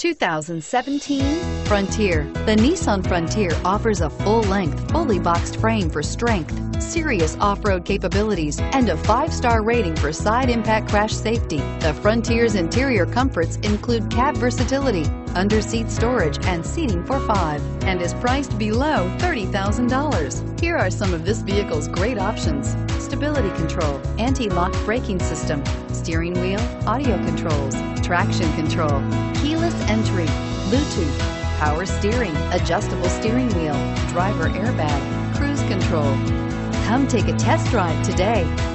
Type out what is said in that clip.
2017 Frontier. The Nissan Frontier offers a full-length, fully boxed frame for strength, serious off-road capabilities, and a 5-star rating for side impact crash safety. The Frontier's interior comforts include cab versatility, under-seat storage, and seating for 5, and is priced below $30,000. Here are some of this vehicle's great options: stability control, anti-lock braking system, steering wheel audio controls, traction control, keyless entry, Bluetooth, power steering, adjustable steering wheel, driver airbag, cruise control. Come take a test drive today.